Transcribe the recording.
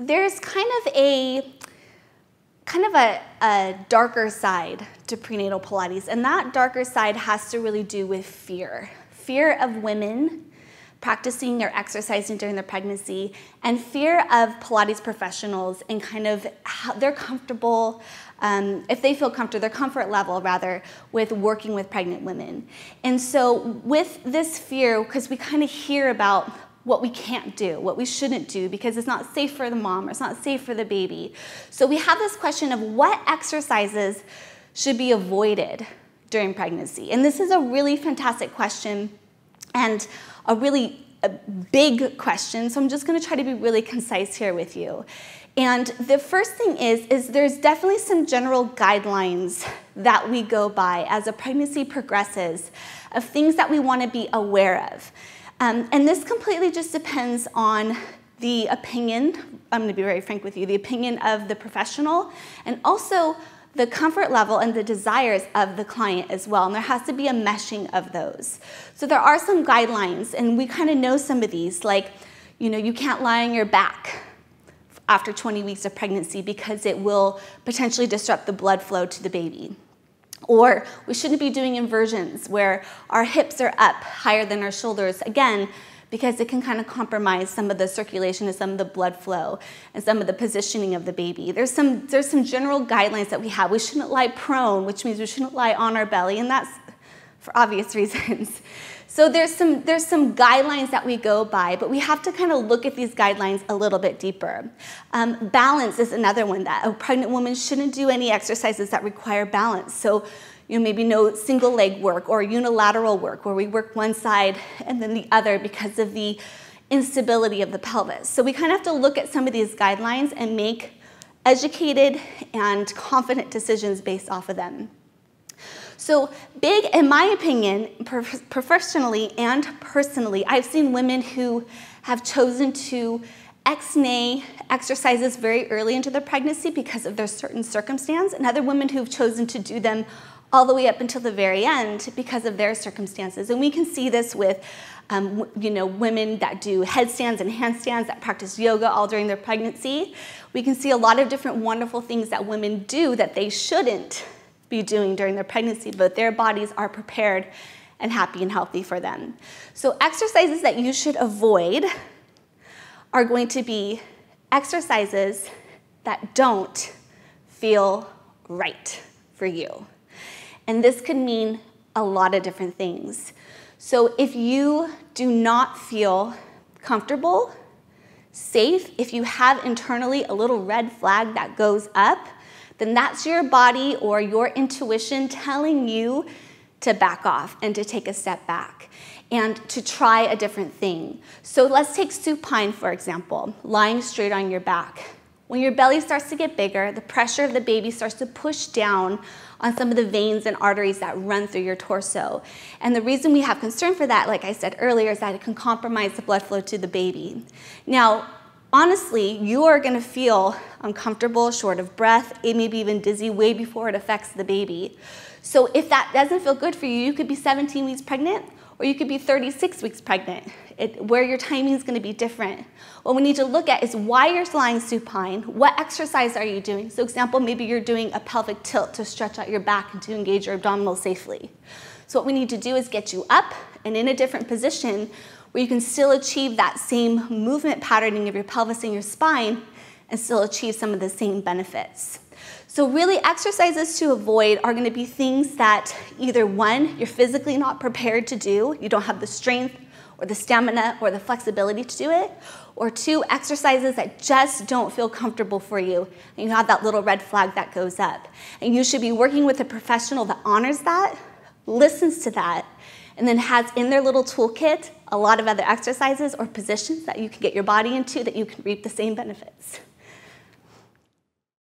there's kind of a darker side to prenatal Pilates, and that darker side has to really do with fear. Fear of women practicing or exercising during their pregnancy, and fear of Pilates professionals and kind of how they're comfortable, if they feel comfortable, their comfort level rather, with working with pregnant women. And so with this fear, because we kind of hear about what we can't do, what we shouldn't do, because it's not safe for the mom or it's not safe for the baby. So we have this question of what exercises should be avoided during pregnancy. And this is a really fantastic question and a really big question, so I'm just gonna try to be really concise here with you. And the first thing is there's definitely some general guidelines that we go by as a pregnancy progresses of things that we wanna be aware of. And this completely just depends on the opinion, I'm gonna be very frank with you, the opinion of the professional, and also the comfort level and the desires of the client as well. And there has to be a meshing of those. So there are some guidelines, and we kind of know some of these, like, you know, you can't lie on your back after 20 weeks of pregnancy because it will potentially disrupt the blood flow to the baby. Or we shouldn't be doing inversions where our hips are up higher than our shoulders, again, because it can kind of compromise some of the circulation and some of the blood flow and some of the positioning of the baby. There's some general guidelines that we have. We shouldn't lie prone, which means we shouldn't lie on our belly, and that's for obvious reasons. So there's some guidelines that we go by, but we have to kind of look at these guidelines a little bit deeper. Balance is another one, that a pregnant woman shouldn't do any exercises that require balance. So, you know, maybe no single leg work or unilateral work where we work one side and then the other because of the instability of the pelvis. So we kind of have to look at some of these guidelines and make educated and confident decisions based off of them. So big, in my opinion, professionally and personally, I've seen women who have chosen to ex-nay exercises very early into their pregnancy because of their certain circumstance, and other women who've chosen to do them all the way up until the very end because of their circumstances. And we can see this with you know, women that do headstands and handstands, that practice yoga all during their pregnancy. We can see a lot of different wonderful things that women do that they shouldn't be doing during their pregnancy, but their bodies are prepared and happy and healthy for them. So exercises that you should avoid are going to be exercises that don't feel right for you. And this could mean a lot of different things. So if you do not feel comfortable, safe, if you have internally a little red flag that goes up, then that's your body or your intuition telling you to back off and to take a step back and to try a different thing. So let's take supine, for example, lying straight on your back. When your belly starts to get bigger, the pressure of the baby starts to push down on some of the veins and arteries that run through your torso. And the reason we have concern for that, like I said earlier, is that it can compromise the blood flow to the baby. Now, honestly, you are gonna feel uncomfortable, short of breath, maybe even dizzy way before it affects the baby. So if that doesn't feel good for you, you could be 17 weeks pregnant, or you could be 36 weeks pregnant, where your timing is gonna be different. What we need to look at is why you're lying supine, what exercise are you doing? So example, maybe you're doing a pelvic tilt to stretch out your back and to engage your abdominals safely. So what we need to do is get you up and in a different position where you can still achieve that same movement patterning of your pelvis and your spine and still achieve some of the same benefits. So really, exercises to avoid are gonna be things that either one, you're physically not prepared to do, you don't have the strength or the stamina or the flexibility to do it, or two, exercises that just don't feel comfortable for you and you have that little red flag that goes up. And you should be working with a professional that honors that, listens to that, and then has in their little toolkit a lot of other exercises or positions that you can get your body into that you can reap the same benefits.